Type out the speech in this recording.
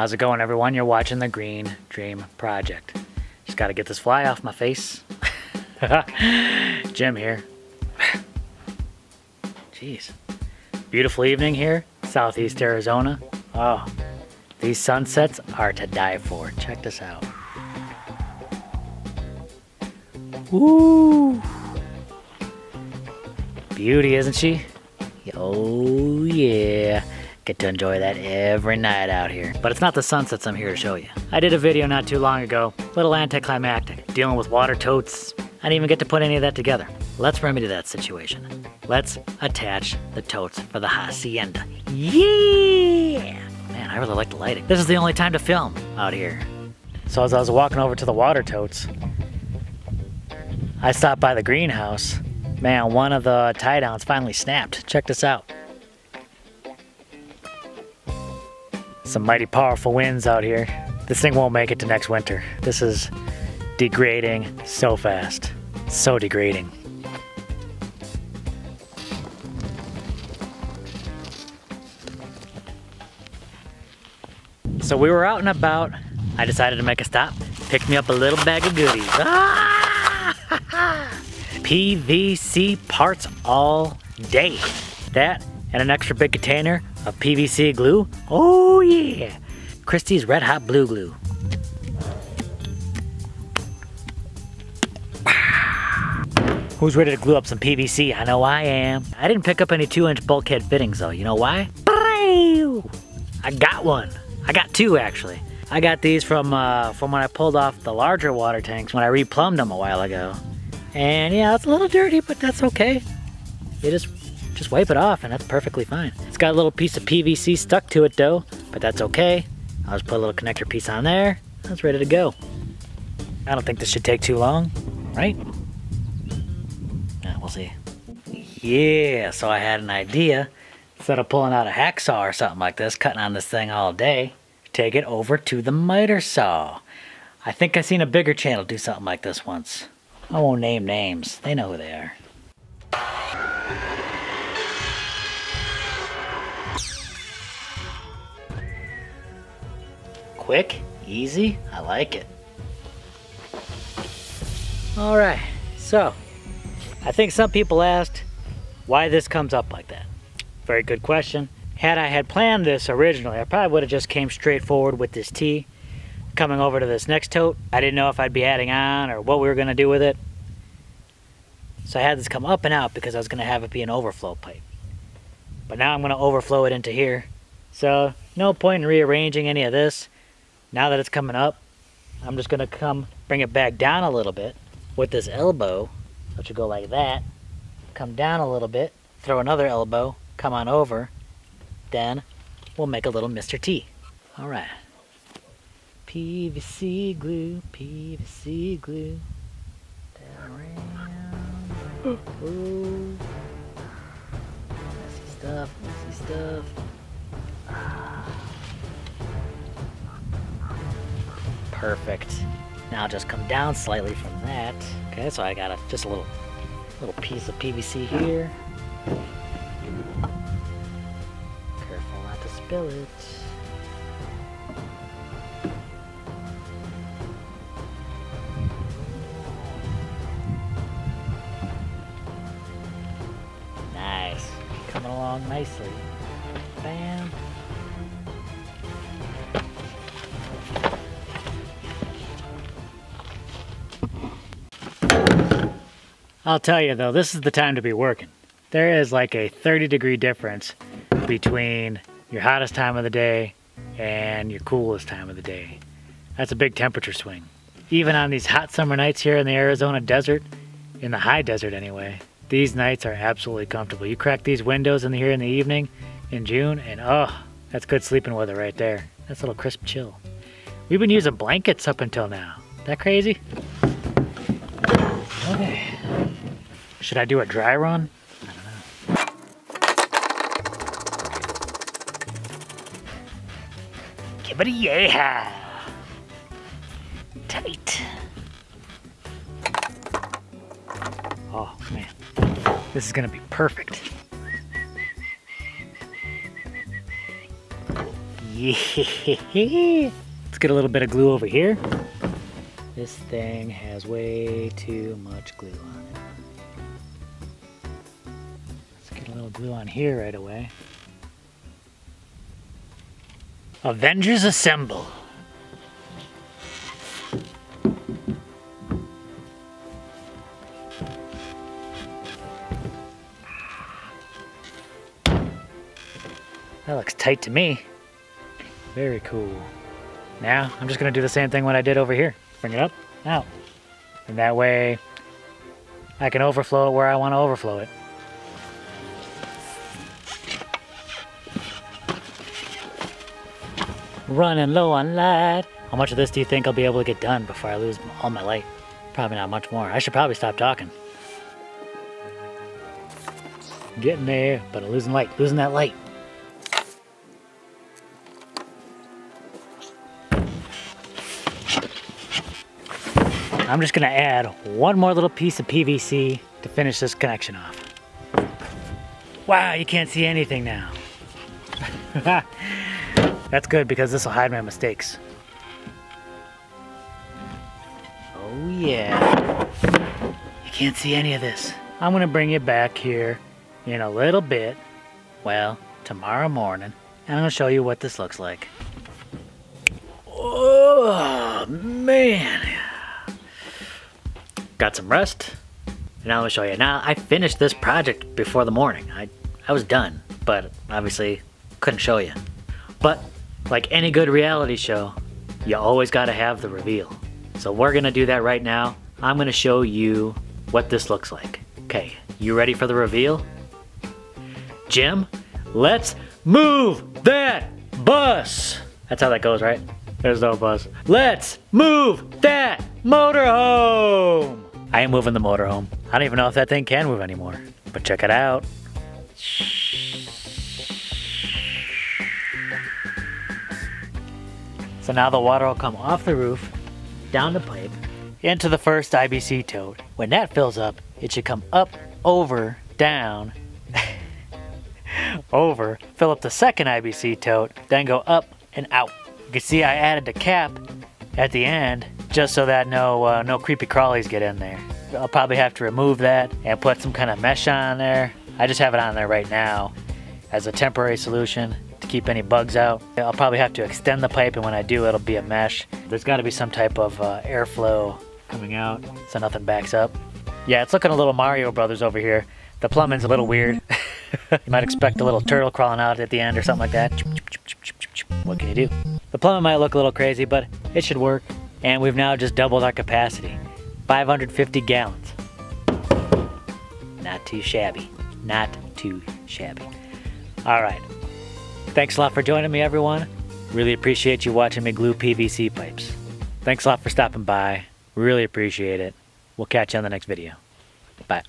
How's it going, everyone? You're watching the Green Dream Project. Just gotta get this fly off my face. Jim here. Jeez. Beautiful evening here, southeast Arizona. Oh, these sunsets are to die for. Check this out. Woo! Beauty, isn't she? Oh yeah. Get to enjoy that every night out here. But it's not the sunsets I'm here to show you. I did a video not too long ago, a little anticlimactic, dealing with water totes. I didn't even get to put any of that together. Let's remedy that situation. Let's attach the totes for the hacienda. Yeah! Man, I really like the lighting. This is the only time to film out here. So as I was walking over to the water totes, I stopped by the greenhouse. Man, one of the tie downs finally snapped. Check this out. Some mighty powerful winds out here. This thing won't make it to next winter. This is degrading so fast. So degrading. So we were out and about. I decided to make a stop. Pick me up a little bag of goodies. Ah! PVC parts all day. That and an extra big container of PVC glue. Oh yeah! Christie's Red Hot Blue Glue. Who's ready to glue up some PVC? I know I am. I didn't pick up any 2-inch bulkhead fittings though. You know why? I got one. I got two actually. I got these from when I pulled off the larger water tanks when I replumbed them a while ago. And yeah, it's a little dirty, but that's okay. You just wipe it off and that's perfectly fine. It's got a little piece of PVC stuck to it though, but that's okay. I'll just put a little connector piece on there. That's ready to go. I don't think this should take too long, right? Yeah, we'll see. Yeah, so I had an idea. Instead of pulling out a hacksaw or something like this, cutting on this thing all day, take it over to the miter saw. I think I seen a bigger channel do something like this once. I won't name names. They know who they are. Quick, easy, I like it. All right, so I think some people asked why this comes up like that. Very good question. Had I had planned this originally, I probably would have just came straight forward with this tee. Coming over to this next tote, I didn't know if I'd be adding on or what we were going to do with it. So I had this come up and out because I was going to have it be an overflow pipe. But now I'm going to overflow it into here. So no point in rearranging any of this. Now that it's coming up, I'm just going to bring it back down a little bit with this elbow, which will go like that. Come down a little bit, throw another elbow, come on over. Then we'll make a little Mr. T. All right. PVC glue, PVC glue. Down, around. Messy stuff, messy stuff. Perfect. Now just come down slightly from that. Okay, so I got just a little piece of PVC here. Careful not to spill it. Coming along nicely. Bam. I'll tell you though, this is the time to be working. There is like a 30-degree difference between your hottest time of the day and your coolest time of the day. That's a big temperature swing. Even on these hot summer nights here in the Arizona desert, in the high desert anyway, these nights are absolutely comfortable. You crack these windows in here in the evening in June and oh, that's good sleeping weather right there. That's a little crisp chill. We've been using blankets up until now. That crazy? Okay. Should I do a dry run? I don't know. Give it a yeah. Tight. Oh man. This is gonna be perfect. Yeah. Let's get a little bit of glue over here. This thing has way too much glue on it. Let's get a little glue on here right away. Avengers assemble. That looks tight to me. Very cool. Now, I'm just gonna do the same thing what I did over here. Bring it up, out. And that way, I can overflow it where I wanna overflow it. Running low on light. How much of this do you think I'll be able to get done before I lose all my light? Probably not much more. I should probably stop talking. I'm getting there, but I'm losing light, losing that light. I'm just gonna add one more little piece of PVC to finish this connection off. Wow, you can't see anything now. That's good because this will hide my mistakes. Oh yeah. You can't see any of this. I'm gonna bring you back here in a little bit, well, tomorrow morning, and I'm gonna show you what this looks like. Oh man. Got some rest, and now I'm gonna show you. Now, I finished this project before the morning. I was done, but obviously couldn't show you. But like any good reality show, you always gotta have the reveal. So we're gonna do that right now. I'm gonna show you what this looks like. Okay, you ready for the reveal? Jim, let's move that bus. That's how that goes, right? There's no bus. Let's move that motorhome. I am moving the motorhome. I don't even know if that thing can move anymore, but check it out. So now the water will come off the roof, down the pipe, into the first IBC tote. When that fills up, it should come up, over, down, over, fill up the second IBC tote, then go up and out. You can see I added the cap at the end just so that no creepy crawlies get in there. I'll probably have to remove that and put some kind of mesh on there. I just have it on there right now as a temporary solution to keep any bugs out. I'll probably have to extend the pipe, and when I do, it'll be a mesh. There's got to be some type of airflow coming out so nothing backs up. Yeah, it's looking a little Mario Brothers over here. The plumbing's a little weird. You might expect a little turtle crawling out at the end or something like that. What can you do? The plumbing might look a little crazy, but it should work. And we've now just doubled our capacity. 550 gallons. Not too shabby. Not too shabby. All right. Thanks a lot for joining me, everyone. Really appreciate you watching me glue PVC pipes. Thanks a lot for stopping by. Really appreciate it. We'll catch you on the next video. Bye.